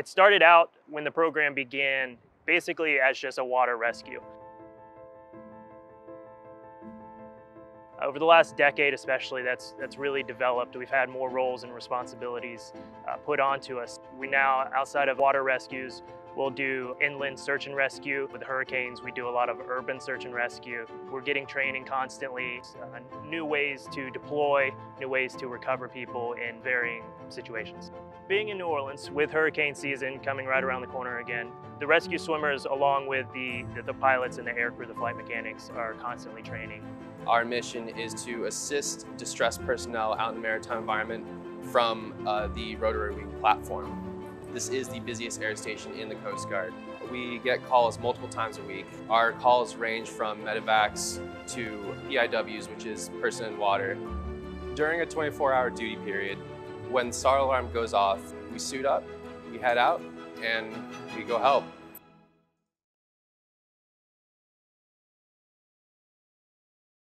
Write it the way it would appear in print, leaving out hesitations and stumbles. It started out when the program began basically as just a water rescue. Over the last decade especially, that's really developed. We've had more roles and responsibilities put onto us. We now, outside of water rescues, we'll do inland search and rescue. With hurricanes, we do a lot of urban search and rescue. We're getting training constantly, new ways to deploy, new ways to recover people in varying situations. Being in New Orleans, with hurricane season coming right around the corner again, the rescue swimmers, along with the pilots and the aircrew, the flight mechanics, are constantly training. Our mission is to assist distressed personnel out in the maritime environment from the rotary wing platform. This is the busiest air station in the Coast Guard. We get calls multiple times a week. Our calls range from medevacs to PIWs, which is person in water. During a 24-hour duty period, when SAR alarm goes off, we suit up, we head out, and we go help.